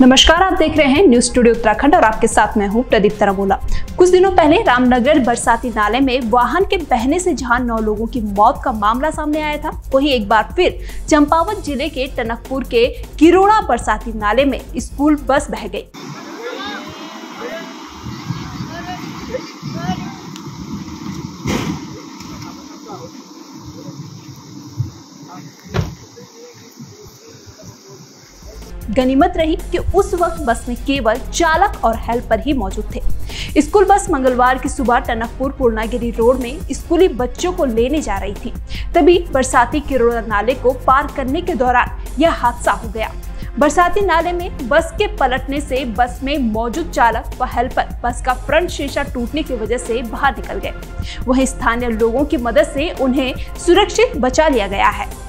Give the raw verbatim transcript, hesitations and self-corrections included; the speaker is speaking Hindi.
नमस्कार, आप देख रहे हैं न्यूज स्टूडियो उत्तराखंड और आपके साथ मैं हूं प्रदीप तरबोला। कुछ दिनों पहले रामनगर बरसाती नाले में वाहन के बहने से जहां नौ लोगों की मौत का मामला सामने आया था, वहीं एक बार फिर चंपावत जिले के टनकपुर के किरोड़ा बरसाती नाले में स्कूल बस बह गई। गनीमत रही कि उस वक्त बस में केवल चालक और हेल्पर ही मौजूद थे। स्कूल बस मंगलवार की सुबह टनकपुर पूर्णागिरी रोड में स्कूली बच्चों को लेने जा रही थी, तभी बरसाती किरोड़ा नाले को पार करने के दौरान यह हादसा हो गया। बरसाती नाले में बस के पलटने से बस में मौजूद चालक व हेल्पर बस का फ्रंट शीशा टूटने की वजह से बाहर निकल गए। वहीं स्थानीय लोगों की मदद से उन्हें सुरक्षित बचा लिया गया है।